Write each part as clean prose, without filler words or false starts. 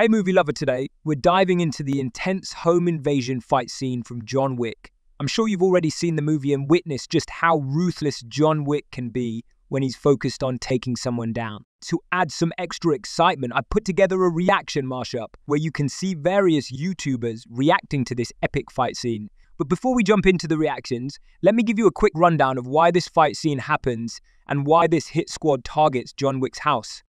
Hey movie lover, today we're diving into the intense home invasion fight scene from John Wick. I'm sure you've already seen the movie and witnessed just how ruthless John Wick can be when he's focused on taking someone down. To add some extra excitement, I put together a reaction mashup where you can see various YouTubers reacting to this epic fight scene. But before we jump into the reactions, let me give you a quick rundown of why this fight scene happens and why this hit squad targets John Wick's house.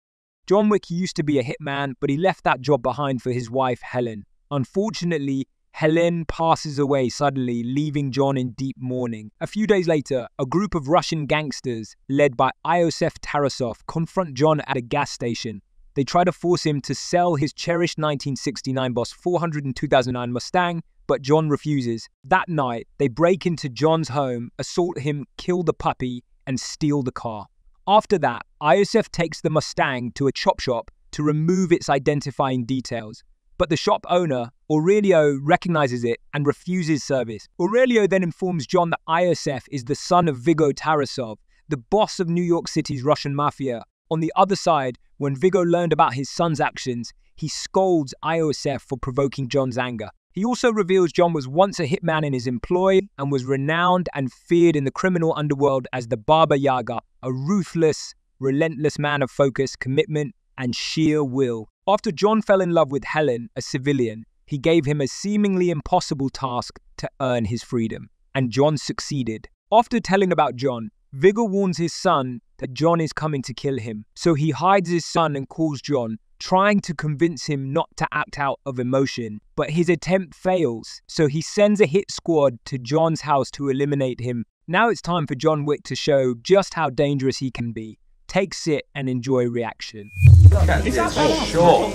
John Wick used to be a hitman, but he left that job behind for his wife, Helen. Unfortunately, Helen passes away suddenly, leaving John in deep mourning. A few days later, a group of Russian gangsters, led by Iosef Tarasov, confront John at a gas station. They try to force him to sell his cherished 1969 Boss 400 and 2009 Mustang, but John refuses. That night, they break into John's home, assault him, kill the puppy, and steal the car. After that, Iosef takes the Mustang to a chop shop to remove its identifying details, but the shop owner, Aurelio, recognizes it and refuses service. Aurelio then informs John that Iosef is the son of Viggo Tarasov, the boss of New York City's Russian mafia. On the other side, when Viggo learned about his son's actions, he scolds Iosef for provoking John's anger. He also reveals John was once a hitman in his employ and was renowned and feared in the criminal underworld as the Baba Yaga, a ruthless, relentless man of focus, commitment, and sheer will. After John fell in love with Helen, a civilian, he gave him a seemingly impossible task to earn his freedom, and John succeeded. After telling about John, Viggo warns his son that John is coming to kill him, so he hides his son and calls John, trying to convince him not to act out of emotion, but his attempt fails, so he sends a hit squad to John's house to eliminate him. Now it's time for John Wick to show just how dangerous he can be. Take sit and enjoy reaction. Is that for sure?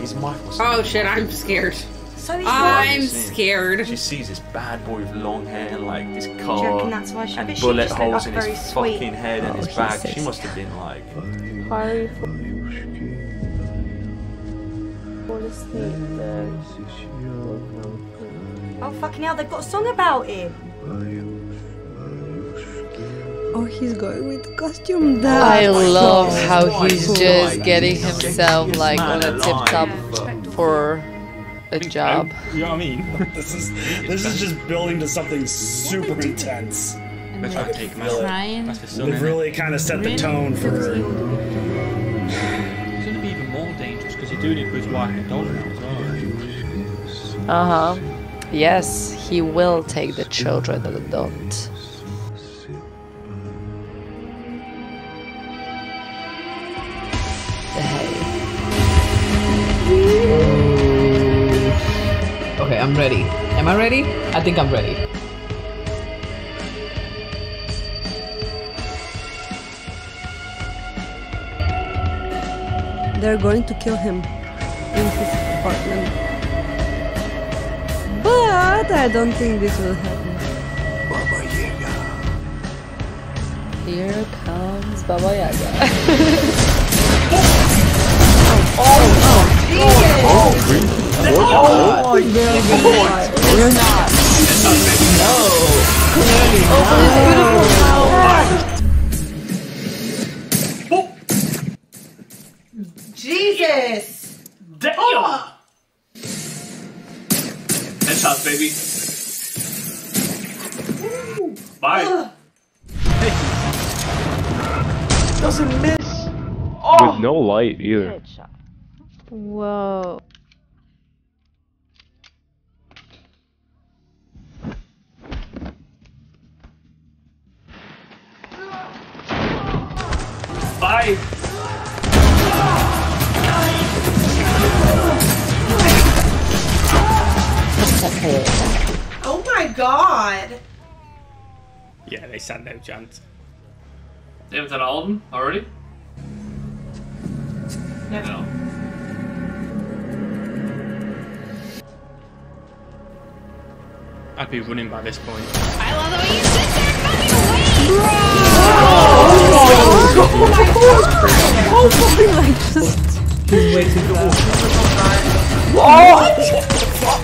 He's Michael's. Oh shit, I'm scared. So I'm scared. She sees this bad boy with long hair and like this car and bullet holes in his fucking head and his back. She must have been like... Oh fucking hell, they've got a song about him. Oh, he's going with the costume down. I love how he's just getting himself like on a tip-top for a job. You know what I mean? This is just building to something super intense. They've really kind of set the tone for her. It's going to be even more dangerous because you're doing it for his wife and daughter now as well. Yes, he will take the children and adopt. Okay, I'm ready. Am I ready? I think I'm ready. They're going to kill him in his apartment. But I don't think this will happen. Baba Yaga. Here comes Baba Yaga. Jesus! Damn! Oh. Headshots, baby. Ooh. Bye. Hey. Doesn't miss. Oh. With no light either. Headshot. Whoa. Bye. Oh my god! Yeah, they stand no chance. They haven't done all of them already? No. I'd be running by this point. I love the way you sit there and fucking wait! Oh my god! Oh fucking like just... He's way too cool. What the fuck?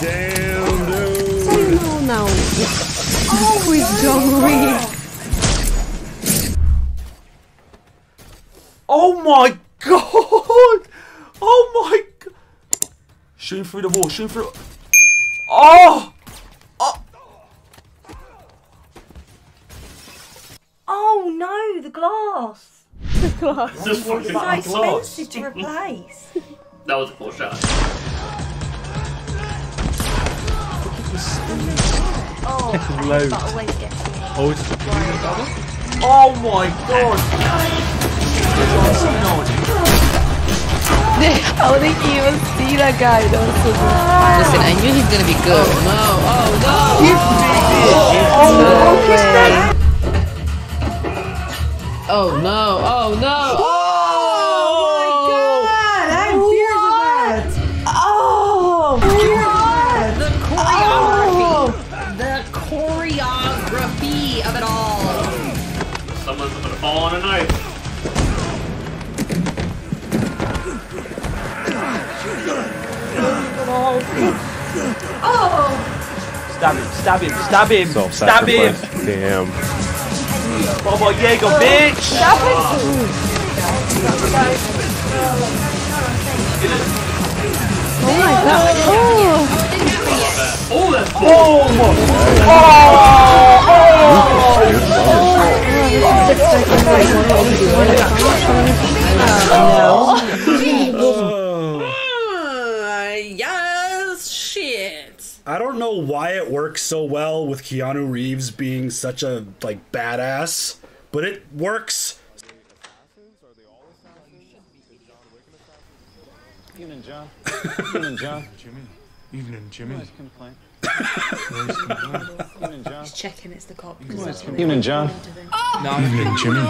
Damn, dude. So now. Oh, it's John Wick. Oh my god. Shoot him through the wall. Shoot him through. Oh! Oh! Oh no, the glass. The glass. It's so expensive to replace. That was a poor shot. Oh, loads. Oh my god! How did he even see that guy? That was so good. Listen, I knew he's gonna be good. Oh no! Oh no! Oh, oh no! Oh no! Oh my god! I'm fears of that! Oh! The choreography! Oh. The choreography of it all! Someone's gonna fall on a knife. Oh! Stab him! Stab him! Stab him! Stab him! Damn! Baba Yaga, bitch! Stab him! Oh my god! Oh! Oh! That's cool. Oh! Oh! Oh! I don't know why it works so well with Keanu Reeves being such a, like, badass, but it works. Evening, John. Evening, John. Jimmy. Evening, Jimmy. Nice complaint. Nice complaint. He's checking it's the cop. Evening, John. Oh. Evening, Jimmy.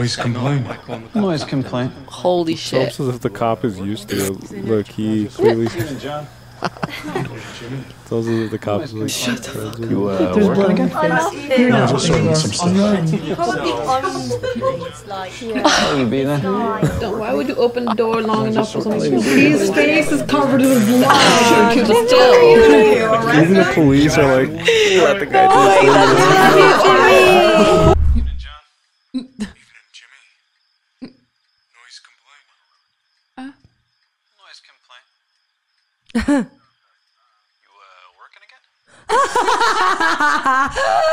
Noise complaint. Noise complaint. Holy shit. It's if the cop is used to it, look, he clearly... Evening, John. It's also the cops. Like, shut the fuck up. You, there's blood again? I'm not here. I'm just showing some stuff. Probably on. Why would you open the door long enough for someone to... His face is covered in blood. Even the police are like, let the guy do it. You working again?